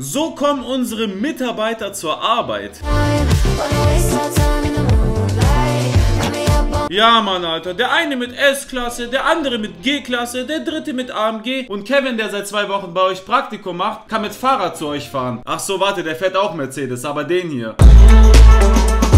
So kommen unsere Mitarbeiter zur Arbeit. Ja, Mann, Alter. Der eine mit S-Klasse, der andere mit G-Klasse, der dritte mit AMG. Und Kevin, der seit 2 Wochen bei euch Praktikum macht, kann mit Fahrrad zu euch fahren. Ach so, warte, der fährt auch Mercedes, aber den hier.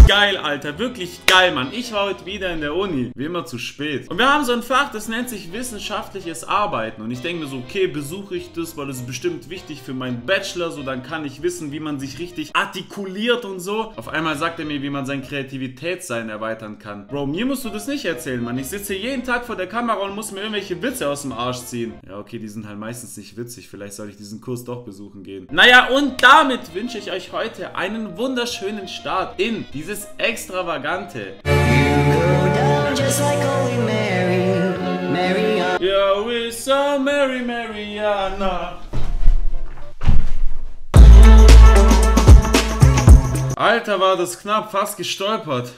Geil, Alter. Wirklich geil, Mann. Ich war heute wieder in der Uni. Wie immer zu spät. Und wir haben so ein Fach, das nennt sich wissenschaftliches Arbeiten. Und ich denke mir so, okay, besuche ich das, weil es ist bestimmt wichtig für meinen Bachelor. So, dann kann ich wissen, wie man sich richtig artikuliert und so. Auf einmal sagt er mir, wie man sein Kreativitätssein erweitern kann. Bro, mir musst du das nicht erzählen, Mann. Ich sitze hier jeden Tag vor der Kamera und muss mir irgendwelche Witze aus dem Arsch ziehen. Ja, okay, die sind halt meistens nicht witzig. Vielleicht soll ich diesen Kurs doch besuchen gehen. Naja, und damit wünsche ich euch heute einen wunderschönen Start in diese Extravagante. Yeah, we saw Mary Mariana. Alter, war das knapp, fast gestolpert.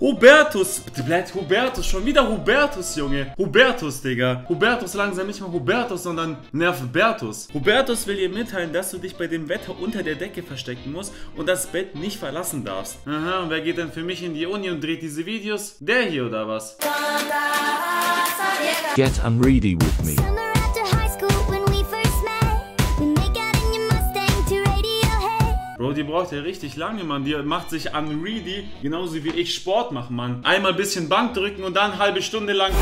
Hubertus, bitte bleibt Hubertus, schon wieder Hubertus, Junge. Hubertus, Digga. Hubertus langsam nicht mal Hubertus, sondern Nervbertus. Hubertus will dir mitteilen, dass du dich bei dem Wetter unter der Decke verstecken musst und das Bett nicht verlassen darfst. Aha, und wer geht denn für mich in die Uni und dreht diese Videos? Der hier oder was? Get unready with me. Bro, die braucht ja richtig lange, Mann. Die macht sich unready, genauso wie ich Sport mache, Mann. Einmal ein bisschen Bank drücken und dann eine halbe Stunde lang.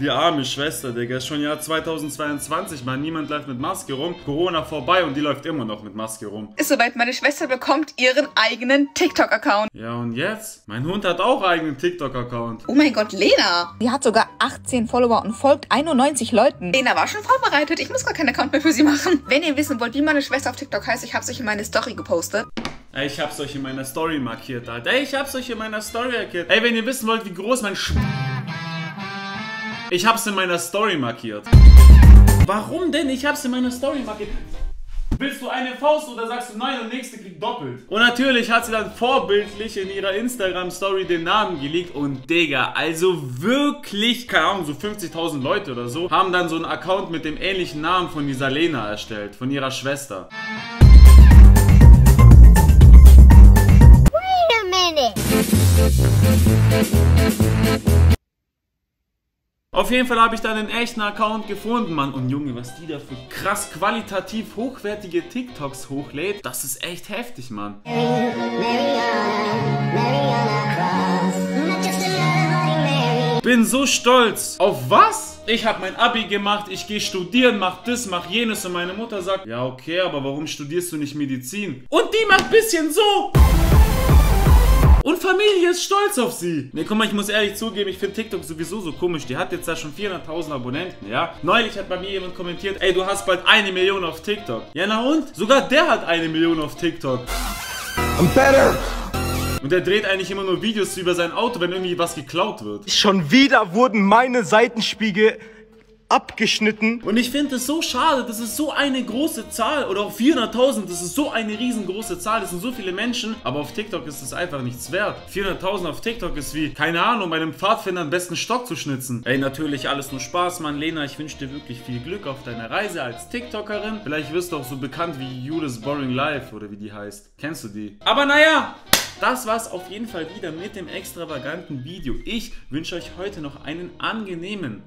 Die arme Schwester, Digga, ist schon Jahr 2022, Mann, niemand läuft mit Maske rum, Corona vorbei und die läuft immer noch mit Maske rum. Ist soweit, meine Schwester bekommt ihren eigenen TikTok-Account. Ja, und jetzt? Mein Hund hat auch eigenen TikTok-Account. Oh mein Gott, Lena! Die hat sogar 18 Follower und folgt 91 Leuten. Lena war schon vorbereitet, ich muss gar keinen Account mehr für sie machen. Wenn ihr wissen wollt, wie meine Schwester auf TikTok heißt, ich hab's euch in meine Story gepostet. Ey, ich hab's euch in meiner Story markiert, Alter. Ey, ich hab's euch in meiner Story markiert. Ey, wenn ihr wissen wollt, wie groß mein Ich hab's in meiner Story markiert. Warum denn? Ich hab's in meiner Story markiert. Willst du eine Faust oder sagst du nein und nächste kriegt doppelt? Und natürlich hat sie dann vorbildlich in ihrer Instagram-Story den Namen geleakt. Und Digga, also wirklich, keine Ahnung, so 50.000 Leute oder so, haben dann so einen Account mit dem ähnlichen Namen von dieser Lena erstellt, von ihrer Schwester. Wait a minute. Auf jeden Fall habe ich dann einen echten Account gefunden, Mann. Und Junge, was die da für krass qualitativ hochwertige TikToks hochlädt, das ist echt heftig, Mann. Bin so stolz. Auf was? Ich habe mein Abi gemacht, ich gehe studieren, mach das, mach jenes. Und meine Mutter sagt, ja okay, aber warum studierst du nicht Medizin? Und die macht ein bisschen so... Und Familie ist stolz auf sie. Ne, guck mal, ich muss ehrlich zugeben, ich finde TikTok sowieso so komisch. Die hat jetzt da schon 400.000 Abonnenten, ja? Neulich hat bei mir jemand kommentiert, ey, du hast bald 1 Million auf TikTok. Ja, na und? Sogar der hat 1 Million auf TikTok. I'm better. Und der dreht eigentlich immer nur Videos über sein Auto, wenn irgendwie was geklaut wird. Schon wieder wurden meine Seitenspiegel... abgeschnitten. Und ich finde es so schade, das ist so eine große Zahl, oder auch 400.000, das ist so eine riesengroße Zahl, das sind so viele Menschen, aber auf TikTok ist das einfach nichts wert. 400.000 auf TikTok ist wie, keine Ahnung, bei einem Pfadfinder einen besten Stock zu schnitzen. Ey, natürlich alles nur Spaß, Mann. Lena, ich wünsche dir wirklich viel Glück auf deiner Reise als TikTokerin. Vielleicht wirst du auch so bekannt wie Julesboringlife oder wie die heißt. Kennst du die? Aber naja! Das war's auf jeden Fall wieder mit dem extravaganten Video. Ich wünsche euch heute noch einen angenehmen...